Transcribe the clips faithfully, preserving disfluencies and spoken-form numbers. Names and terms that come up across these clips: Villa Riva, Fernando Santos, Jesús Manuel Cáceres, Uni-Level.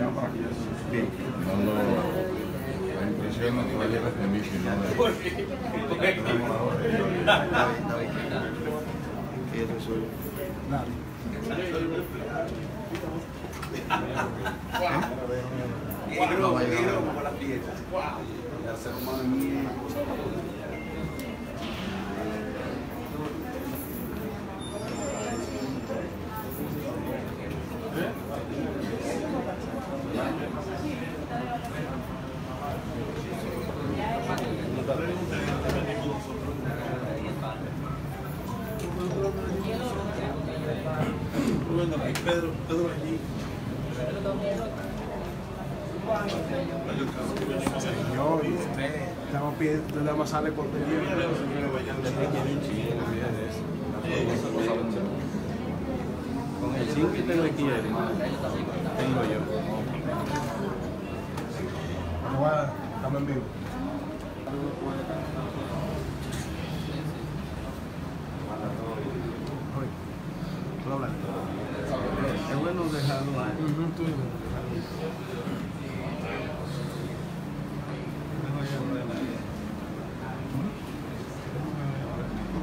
ya para que ya se suscriban. No, la impresión no te va a llevar de mí, sino de... ¿Por qué? ¿Qué es eso? Nada. Negro, negro como las piedras. El ser humano es muy... Pedro, Pedro allí. Yo y usted estamos pidiendo nada más sale por pedir. Con el cinco que te lo quiere, tengo yo. Estamos en vivo. Es bueno dejarlo ahí.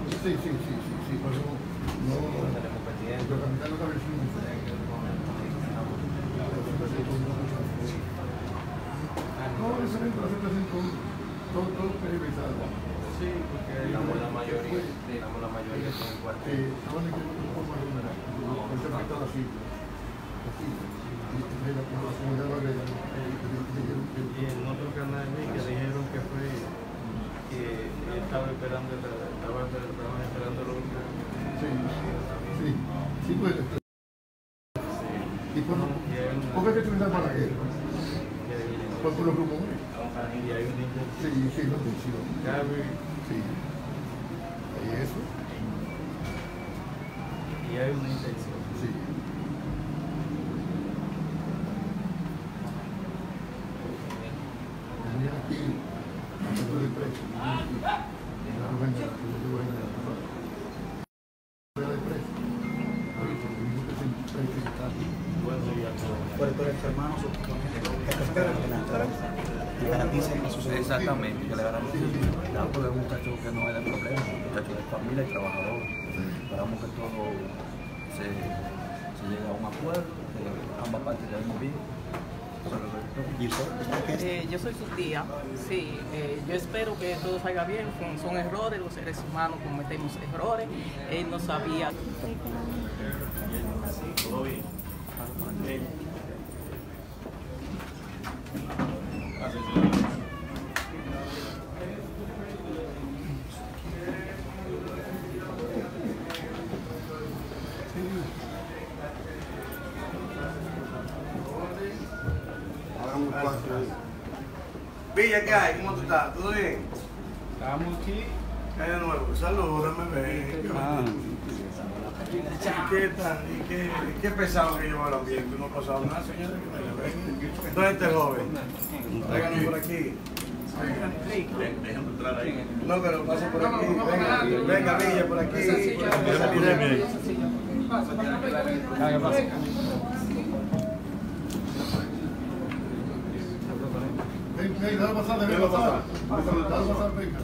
Sí, sí, sí, sí, por eso no tenemos pendiente. Pero también lo que habéis no, eso me parece que hacen todo perimetado. Sí, porque la mayoría, digamos, la mayoría son iguales. Estamos en un poco más numeral. Respecto a la cifra. Y en otro canal que dijeron que fue que estaba esperando estaban esperando lo último. Sí, sí, sí pues. ¿Y por qué te utilizan para qué? ¿Por qué los grupos? Y hay un niño. Sí, sí, lo tengo. Sí. ¿Y eso? Y hay una intención. Sí. Exactamente, que le garanticen. Claro, porque es un muchacho que no es de problema, un muchacho de familia y trabajador. Esperamos que todo se, se llegue a un acuerdo, que ambas partes quedemos bien. Eh, yo soy su tía, sí, eh, yo espero que todo salga bien, son, son errores, los seres humanos cometemos errores, él no sabía. ¿Todo bien? Villa, ¿qué hay? ¿Cómo tú estás? ¿Todo bien? Estamos aquí. Año nuevo, salúdame, bebé. ¿Qué tal? ¿Y qué, qué pesado que llevaron bien? ¿No ha pasado nada, señora? ¿Dónde está el joven? Tráiganos por aquí. Déjame entrar ahí. No, pero pasa por aquí. Venga, venga Villa, por aquí. Pasa, pasa. Debe pasar, debe pasar. Debe pasar, venga, venga.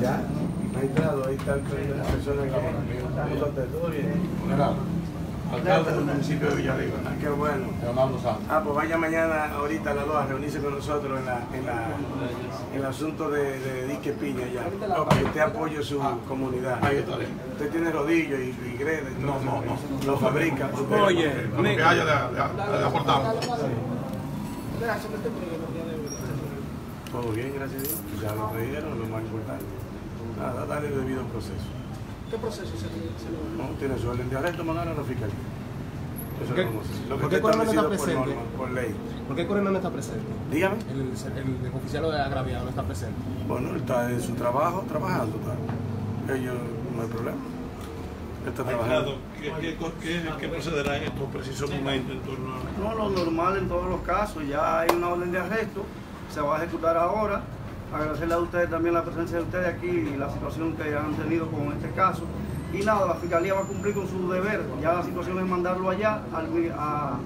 Ya, registrado, ahí están las personas que todo bien. Alcalde del municipio de Villa Riva. Qué bueno. Fernando Santos. Ah, pues vaya mañana, ahorita a las dos, a reunirse con nosotros en, la, en, la, en el asunto de, de Disque Piña ya. No, que usted apoye su ah, comunidad. Ahí estaré. Usted tiene rodillos y, y gredes. No, no, no. no. Lo fabrica. Oye, lo que haya le aportamos. Todo bien, gracias a Dios. Ya lo trajeron, lo más importante. Nada, darle el debido proceso. ¿Qué proceso se lo no, tiene su orden de arresto, mandaron a la fiscalía. Eso es lo que está establecido por norma, por ley. ¿Por qué Corena no está presente? Dígame. El, el, el oficial de agraviado no está presente. Bueno, está en su trabajo, trabajando. Está. Ellos no hay problema. Está trabajando. ¿Qué, qué, qué procederá en estos precisos momentos? En torno a... No, lo normal en todos los casos. Ya hay una orden de arresto, se va a ejecutar ahora. Agradecerle a ustedes también la presencia de ustedes aquí y la situación que han tenido con este caso. y nada, la Fiscalía va a cumplir con su deber. Ya la situación es mandarlo allá a la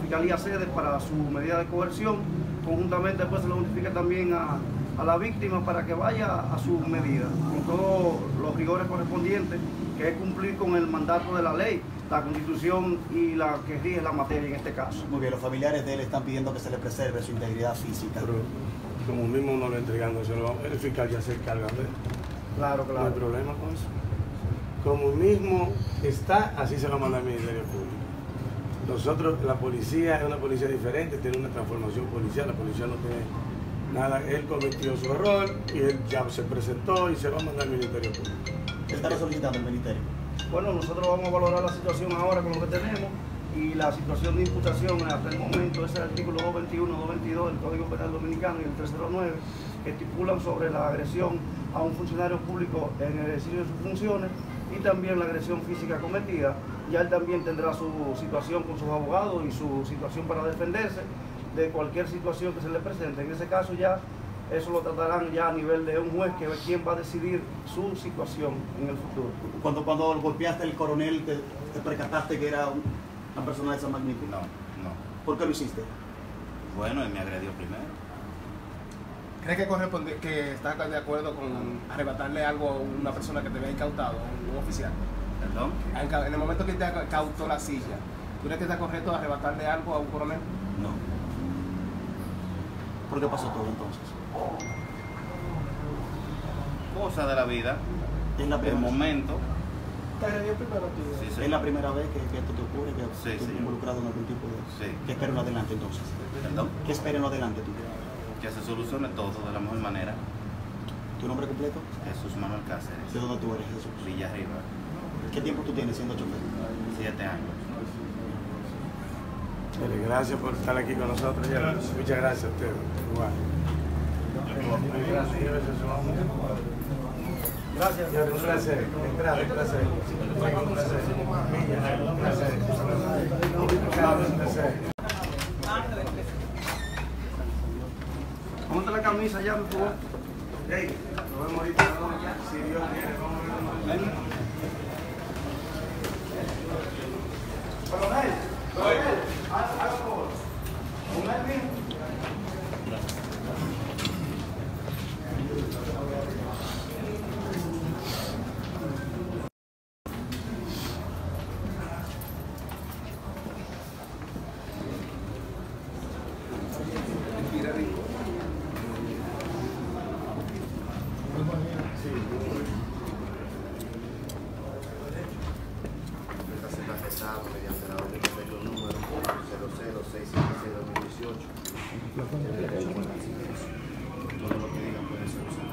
Fiscalía Sede para su medida de coerción, conjuntamente después se lo notifica también a, a la víctima para que vaya a su medida, con todos los rigores correspondientes, que es cumplir con el mandato de la ley, la Constitución y la que rige la materia en este caso. Muy bien, los familiares de él están pidiendo que se le preserve su integridad física. Pero como mismo no lo entregando, el fiscal ya se encarga de él. Claro, claro. No hay problema con eso. Como mismo está, así se lo manda el Ministerio Público. Nosotros, la policía es una policía diferente, tiene una transformación policial, la policía no tiene nada. Él cometió su error y él ya se presentó y se va a mandar al Ministerio Público. ¿Qué está solicitando el Ministerio? Bueno, nosotros vamos a valorar la situación ahora con lo que tenemos y la situación de imputación hasta el momento es el artículo doscientos veintiuno, doscientos veintidós del Código Penal Dominicano y el trescientos nueve, que estipulan sobre la agresión a un funcionario público en el ejercicio de sus funciones y también la agresión física cometida. Ya él también tendrá su situación con sus abogados y su situación para defenderse de cualquier situación que se le presente. En ese caso ya eso lo tratarán ya a nivel de un juez, que ve quién va a decidir su situación en el futuro. Cuando, cuando golpeaste al coronel, te, te percataste que era una persona de esa magnitud. No, no. ¿Por qué lo hiciste? Bueno, él me agredió primero. ¿Crees que corresponde, que estás de acuerdo con arrebatarle algo a una persona que te había incautado, un oficial? Perdón. En el momento que te incautó la silla, ¿tú crees que está correcto arrebatarle algo a un coronel? No. ¿Por qué pasó todo entonces? Cosa de la vida, en la el momento. ¿Te agredió primero a ti? Sí, ¿es la primera vez que, que esto te ocurre, que sí, estás señor. Involucrado en algún tipo de...? Sí. ¿Qué esperen adelante entonces? ¿Perdón? ¿Qué esperen adelante tú? Que se solucione todo de la mejor manera. ¿Tu nombre completo? Jesús Manuel Cáceres. ¿De dónde tú eres, Jesús? Villa Riva. ¿Qué tiempo tú tienes siendo chofer? Siete años. Dale, gracias por estar aquí con nosotros. Muchas gracias a usted. Igual. Gracias, gracias, gracias, gracias, gracias. Ponte la camisa ya, por favor. Hey, nos vemos ahorita. Si Dios quiere, vamos a ver. Coronel, coronel, haz por favor. Coronel, bien. Mediante la orden de número cero cero seis siete cero dos mil dieciocho. Todo lo que digan puede ser usado.